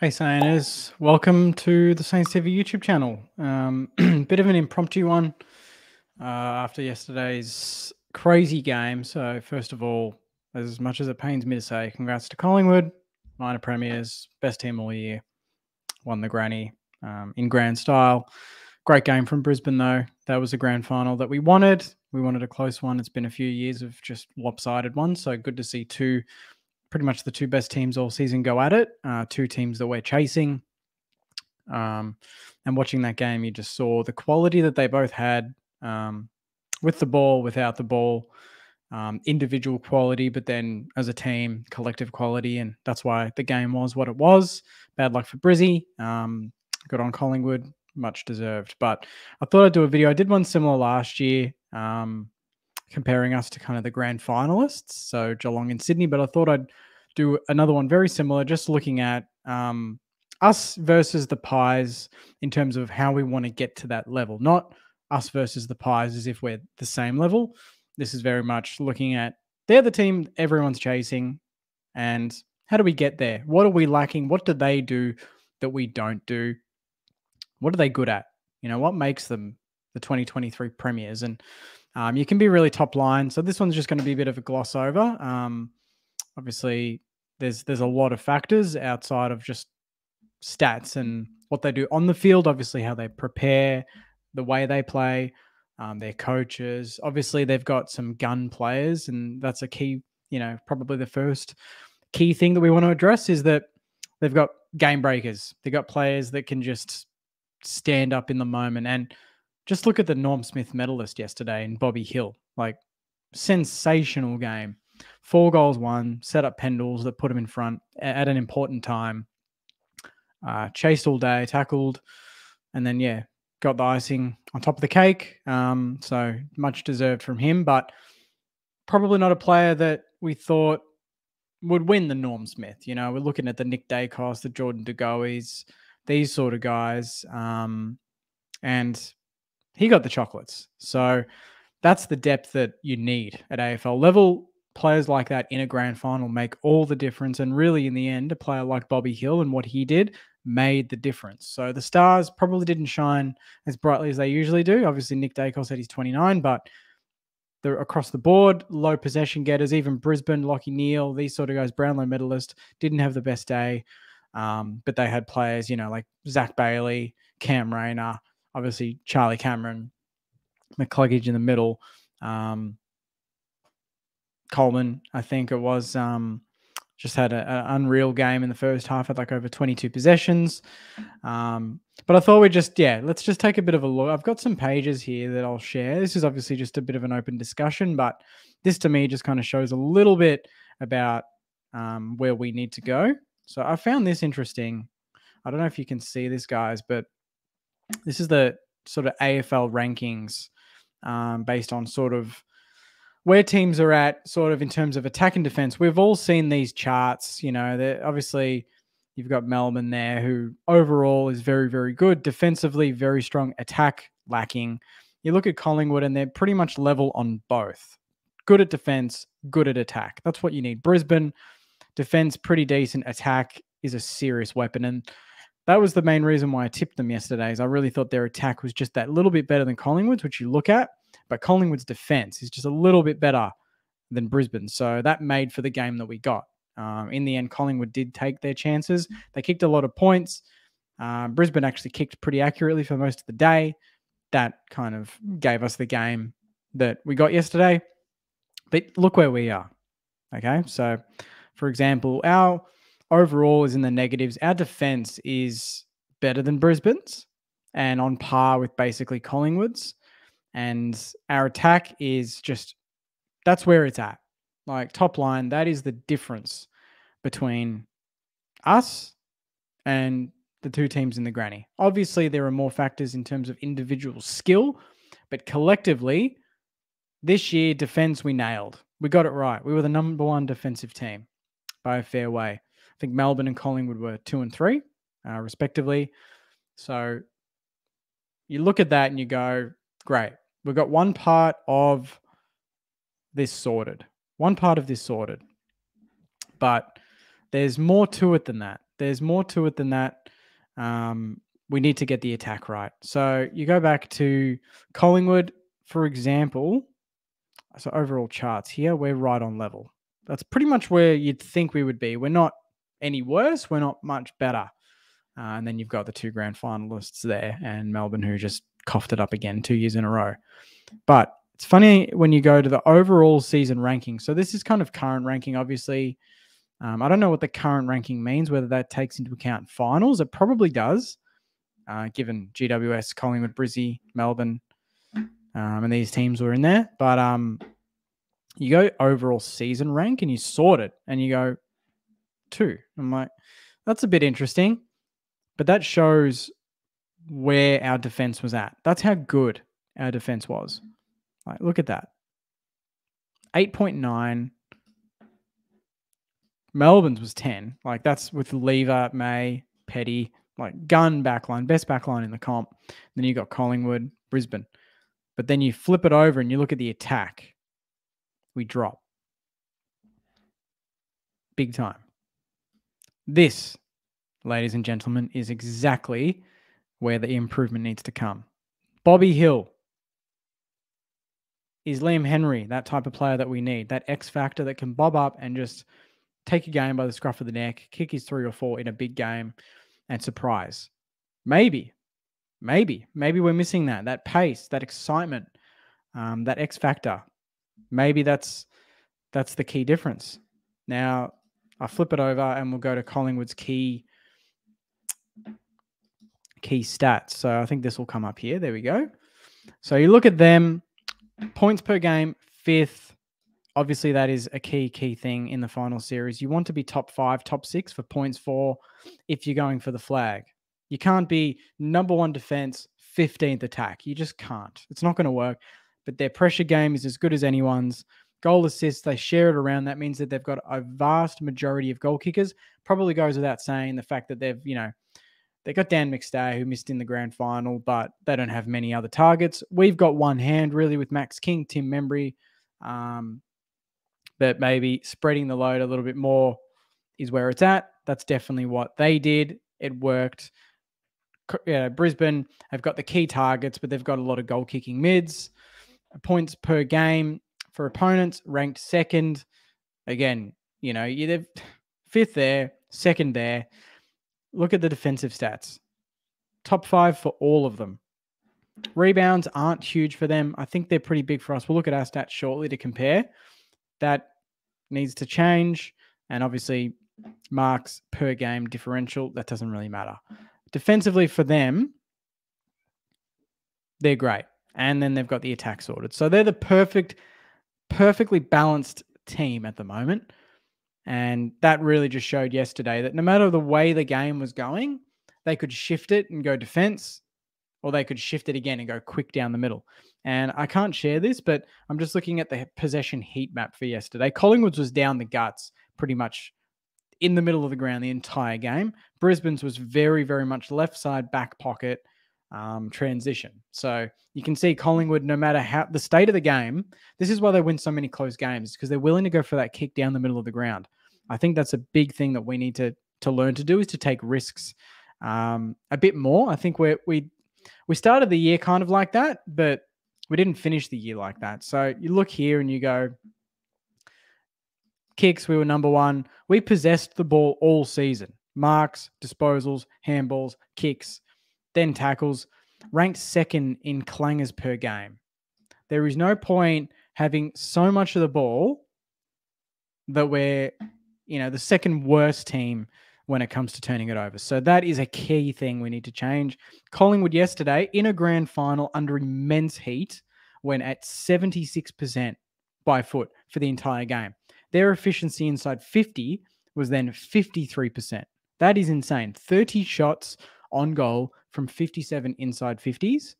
Hey Sainers, welcome to the Saints TV YouTube channel. Bit of an impromptu one after yesterday's crazy game. So first of all, as much as it pains me to say, congrats to Collingwood, minor premiers, best team all year, won the granny in grand style. Great game from Brisbane though. That was the grand final that we wanted. We wanted a close one. It's been a few years of just lopsided ones, so good to see pretty much the two best teams all season go at it, two teams that we're chasing. And watching that game, you just saw the quality that they both had with the ball, without the ball, individual quality, but then as a team, collective quality. And that's why the game was what it was. Bad luck for Brizzy. Good on Collingwood. Much deserved. But I thought I'd do a video. I did one similar last year. Comparing us to kind of the grand finalists, so Geelong and Sydney, but I thought I'd do another one very similar, just looking at us versus the Pies in terms of how we want to get to that level, not us versus the Pies as if we're the same level. This is very much looking at they're the team everyone's chasing, and how do we get there? What are we lacking? What do they do that we don't do? What are they good at? You know, what makes them the 2023 premiers? And you can be really top line. So this one's just going to be a bit of a gloss over. Obviously, there's a lot of factors outside of just stats and what they do on the field, obviously how they prepare, the way they play, their coaches. Obviously, they've got some gun players, and that's a key, you know, probably the first key thing that we want to address is that they've got game breakers. They've got players that can just stand up in the moment. And just look at the Norm Smith medalist yesterday in Bobby Hill. Like, sensational game. 4 goals, 1, set up Pendles that put him in front at an important time. Chased all day, tackled, and then, yeah, got the icing on top of the cake. So much deserved from him, but probably not a player that we thought would win the Norm Smith. You know, we're looking at the Nick Daicos, the Jordan DeGoys, these sort of guys. And he got the chocolates. So that's the depth that you need at AFL level. Players like that in a grand final make all the difference. And really, in the end, a player like Bobby Hill and what he did made the difference. So the stars probably didn't shine as brightly as they usually do. Obviously, Nick Daicos said he's 29, but they're across the board, low possession getters, even Brisbane, Lachie Neale, these sort of guys, Brownlow medalist, didn't have the best day. But they had players, you know, like Zach Bailey, Cam Rainer, obviously Charlie Cameron, McCluggage in the middle, Coleman, I think it was, just had an unreal game in the first half, had like over 22 possessions. But I thought let's just take a bit of a look. I've got some pages here that I'll share. This is obviously just a bit of an open discussion, but this to me just kind of shows a little bit about where we need to go. So I found this interesting. I don't know if you can see this, guys, but this is the sort of AFL rankings based on sort of where teams are at sort of in terms of attack and defense. We've all seen these charts, you know, obviously you've got Melbourne there who overall is very, very good. Defensively, very strong. Attack, lacking. You look at Collingwood and they're pretty much level on both. Good at defense, good at attack. That's what you need. Brisbane, defense, pretty decent. Attack is a serious weapon. And that was the main reason why I tipped them yesterday, is I really thought their attack was just that little bit better than Collingwood's, which you look at, but Collingwood's defense is just a little bit better than Brisbane. So that made for the game that we got. In the end, Collingwood did take their chances. They kicked a lot of points. Brisbane actually kicked pretty accurately for most of the day. That kind of gave us the game that we got yesterday. But look where we are. Okay, so for example, our overall is in the negatives. Our defense is better than Brisbane's and on par with basically Collingwood's. And our attack is just, that's where it's at. Like top line, that is the difference between us and the two teams in the granny. Obviously, there are more factors in terms of individual skill, but collectively, this year, defense we nailed. We got it right. We were the #1 defensive team by a fair way. I think Melbourne and Collingwood were 2 and 3, respectively. So you look at that and you go, great. We've got one part of this sorted. But there's more to it than that. there's more to it than that. We need to get the attack right. So you go back to Collingwood, for example. So overall charts here, we're right on level. That's pretty much where you'd think we would be. We're not any worse. We're not much better. And then you've got the two grand finalists there and Melbourne, who just coughed it up again 2 years in a row. But it's funny when you go to the overall season ranking. So this is kind of current ranking, obviously. I don't know what the current ranking means, whether that takes into account finals. It probably does, given GWS, Collingwood, Brizzy, Melbourne, and these teams were in there. But you go overall season rank and you sort it and you go 2. I'm like, that's a bit interesting. But that shows where our defense was at. That's how good our defense was. Like, look at that. 8.9. Melbourne's was 10. Like, that's with Lever, May, Petty, like gun backline, best backline in the comp. And then you got Collingwood, Brisbane. But then you flip it over and you look at the attack. We drop. Big time. This, ladies and gentlemen, is exactly where the improvement needs to come. Bobby Hill. Is Liam Henry that type of player that we need? That X factor that can bob up and just take a game by the scruff of the neck, kick his 3 or 4 in a big game and surprise. Maybe we're missing that. That pace, that excitement, that X factor. Maybe that's the key difference. Now, I flip it over and we'll go to Collingwood's key stats. So I think this will come up here. There we go. So you look at them, points per game, 5th. Obviously, that is a key thing in the final series. You want to be top 5, top 6 for points for if you're going for the flag. You can't be number 1 defense, 15th attack. You just can't. It's not going to work. But their pressure game is as good as anyone's. Goal assists, they share it around. That means that they've got a vast majority of goal kickers. Probably goes without saying the fact that they've, they got Dan McStay, who missed in the grand final, but they don't have many other targets. We've got one hand, really, with Max King, Tim Membry, that maybe spreading the load a little bit more is where it's at. That's definitely what they did. It worked. Yeah, Brisbane have got the key targets, but they've got a lot of goal-kicking mids. Points per game for opponents, ranked 2nd. Again, they're 5th there, 2nd there. Look at the defensive stats. Top 5 for all of them. Rebounds aren't huge for them. I think they're pretty big for us. We'll look at our stats shortly to compare. That needs to change. And obviously, marks per game differential, that doesn't really matter. Defensively for them, they're great. And then they've got the attack sorted. So they're the perfectly balanced team at the moment. And that really just showed yesterday that no matter the way the game was going, they could shift it and go defense, or they could shift it again and go quick down the middle. And I can't share this, but I'm just looking at the possession heat map for yesterday. Collingwood's was down the guts pretty much in the middle of the ground the entire game. Brisbane's was very, very much left side, back pocket, transition. So you can see Collingwood, no matter how the state of the game, this is why they win so many close games, because they're willing to go for that kick down the middle of the ground. I think that's a big thing that we need to learn to do, is to take risks a bit more. I think we started the year kind of like that, but we didn't finish the year like that. So you look here and you go, kicks, we were number 1. We possessed the ball all season. Marks, disposals, handballs, kicks, then tackles, ranked 2nd in clangers per game. There is no point having so much of the ball that we're, the 2nd worst team when it comes to turning it over. So that is a key thing we need to change. Collingwood yesterday in a grand final under immense heat went at 76% by foot for the entire game. Their efficiency inside 50 was then 53%. That is insane. 30 shots on goal from 57 inside 50s.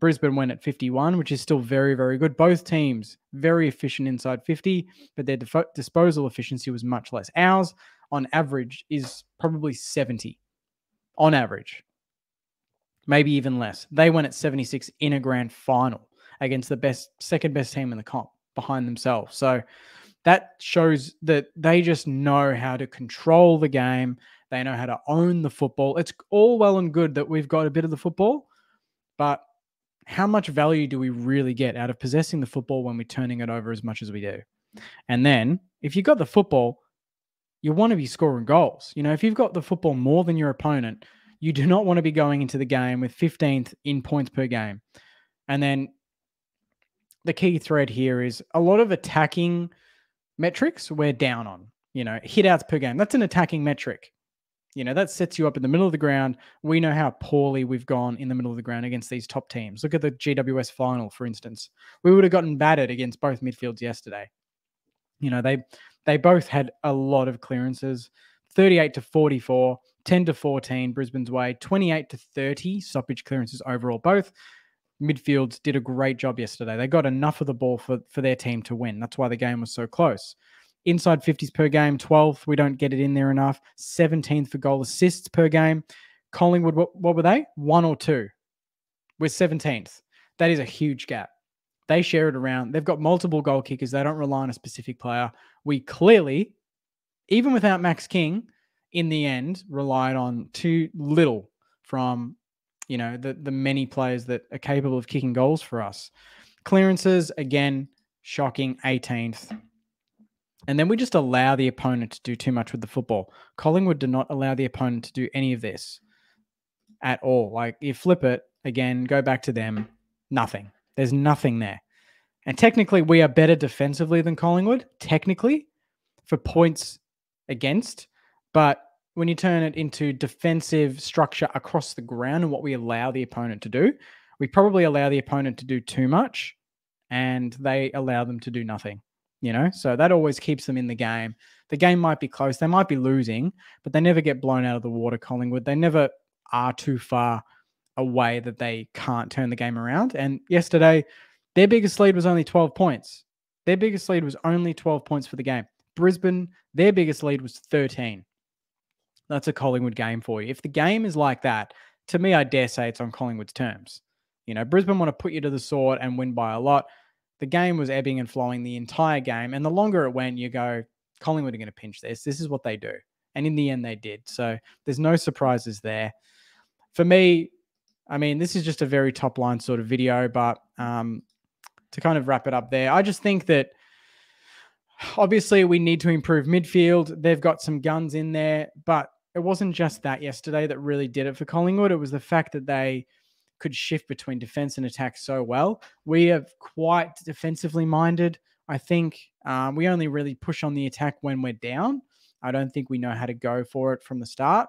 Brisbane went at 51, which is still very, very good. Both teams very efficient inside 50, but their disposal efficiency was much less. Ours, on average, is probably 70, on average, maybe even less. They went at 76 in a grand final against the second best team in the comp behind themselves. So that shows that they just know how to control the game. They know how to own the football. It's all well and good that we've got a bit of the football, but how much value do we really get out of possessing the football when we're turning it over as much as we do? And then if you've got the football, you want to be scoring goals. You know, if you've got the football more than your opponent, you do not want to be going into the game with 15th in points per game. And then the key thread here is a lot of attacking metrics we're down on. You know, hit outs per game. That's an attacking metric. You know, that sets you up in the middle of the ground. We know how poorly we've gone in the middle of the ground against these top teams. Look at the GWS final, for instance. We would have gotten battered against both midfields yesterday. You know, they both had a lot of clearances, 38 to 44, 10 to 14, Brisbane's way, 28 to 30 stoppage clearances overall. Both midfields did a great job yesterday. They got enough of the ball for their team to win. That's why the game was so close. Inside 50s per game, 12th. We don't get it in there enough. 17th for goal assists per game. Collingwood, what were they? One or two. We're 17th. That is a huge gap. They share it around. They've got multiple goal kickers. They don't rely on a specific player. We clearly, even without Max King, in the end, relied on too little from, you know, the many players that are capable of kicking goals for us. Clearances, again, shocking, 18th. And then we just allow the opponent to do too much with the football. Collingwood did not allow the opponent to do any of this at all. Like, you flip it, again, go back to them, nothing. There's nothing there. And technically, we are better defensively than Collingwood, technically, for points against. But when you turn it into defensive structure across the ground and what we allow the opponent to do, we probably allow the opponent to do too much and they allow them to do nothing. You know, so that always keeps them in the game. The game might be close. They might be losing, but they never get blown out of the water, Collingwood. They never are too far away that they can't turn the game around. And yesterday, their biggest lead was only 12 points. Their biggest lead was only 12 points for the game. Brisbane, their biggest lead was 13. That's a Collingwood game for you. If the game is like that, to me, I dare say it's on Collingwood's terms. You know, Brisbane want to put you to the sword and win by a lot. The game was ebbing and flowing the entire game. And the longer it went, you go, Collingwood are going to pinch this. This is what they do. And in the end, they did. So there's no surprises there. For me, I mean, this is just a very top line sort of video, but to kind of wrap it up there, I just think that obviously we need to improve midfield. They've got some guns in there, but it wasn't just that yesterday that really did it for Collingwood. It was the fact that they could shift between defense and attack so well. We are quite defensively minded. I think we only really push on the attack when we're down. I don't think we know how to go for it from the start.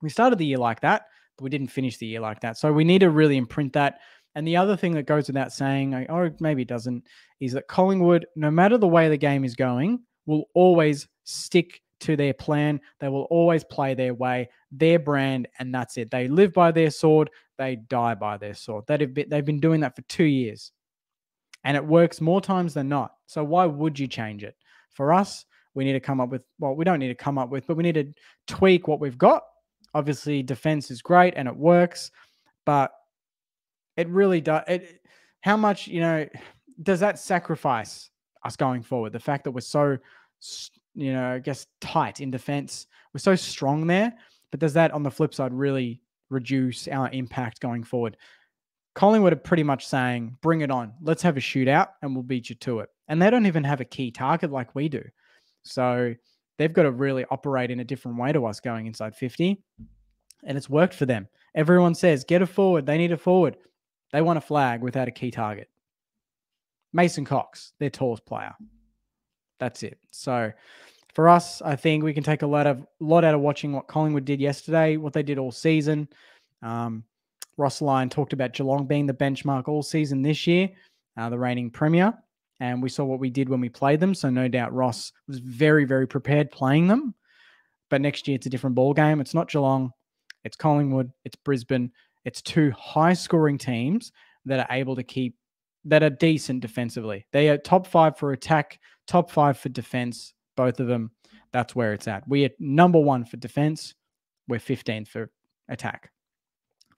We started the year like that, but we didn't finish the year like that. So we need to really imprint that. And the other thing that goes without saying, or maybe it doesn't, is that Collingwood, no matter the way the game is going, will always stick to their plan. They will always play their way, their brand, and that's it. They live by their sword. They die by their sword. They've been doing that for 2 years, and it works more times than not. So why would you change it? For us, we need to come up with, well, we don't need to come up with, but we need to tweak what we've got. Obviously, defense is great and it works, but it really does. How much, you know, does that sacrifice us going forward? The fact that we're so, you know, I guess tight in defense, we're so strong there, but does that on the flip side really reduce our impact going forward? Collingwood are pretty much saying, bring it on. Let's have a shootout and we'll beat you to it. And they don't even have a key target like we do. So they've got to really operate in a different way to us going inside 50. And it's worked for them. Everyone says, get a forward. They need a forward. They want a flag without a key target. Mason Cox, their tallest player. That's it. So for us, I think we can take a lot out of watching what Collingwood did yesterday, what they did all season. Ross Lyon talked about Geelong being the benchmark all season this year, the reigning premier, and we saw what we did when we played them. So no doubt Ross was very, very prepared playing them. But next year it's a different ball game. It's not Geelong, it's Collingwood, it's Brisbane. It's two high-scoring teams that are able to keep, that are decent defensively. They are top five for attack, top five for defense. Both of them, that's where it's at. We are number one for defense. We're 15th for attack.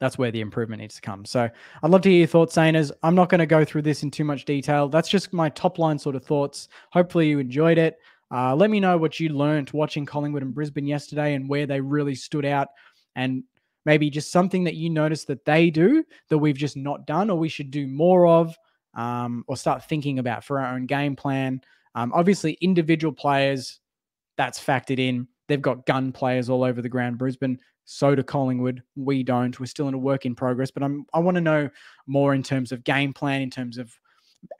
That's where the improvement needs to come. So I'd love to hear your thoughts, Sainers. I'm not going to go through this in too much detail. That's just my top line sort of thoughts. Hopefully you enjoyed it. Let me know what you learnt watching Collingwood and Brisbane yesterday and where they really stood out, and maybe just something that you noticed that they do that we've just not done, or we should do more of, or start thinking about for our own game plan. Obviously, individual players, that's factored in. They've got gun players all over the ground, Brisbane. So do Collingwood. We don't. We're still in a work in progress, but I want to know more in terms of game plan, in terms of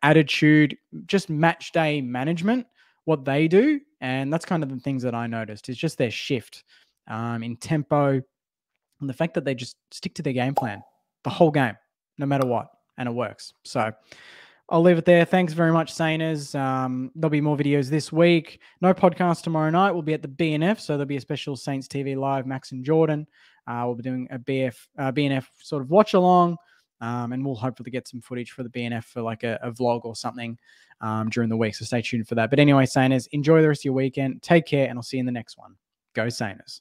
attitude, just match day management, what they do. And that's kind of the things that I noticed. It's just their shift in tempo and the fact that they just stick to their game plan the whole game, no matter what, and it works. So I'll leave it there. Thanks very much, Sainers. There'll be more videos this week. No podcast tomorrow night. We'll be at the BNF, so there'll be a special Saints TV Live, Max and Jordan. We'll be doing a BNF sort of watch-along, and we'll hopefully get some footage for the BNF for like a vlog or something during the week, so stay tuned for that. But anyway, Sainers, enjoy the rest of your weekend. Take care, and I'll see you in the next one. Go Sainers.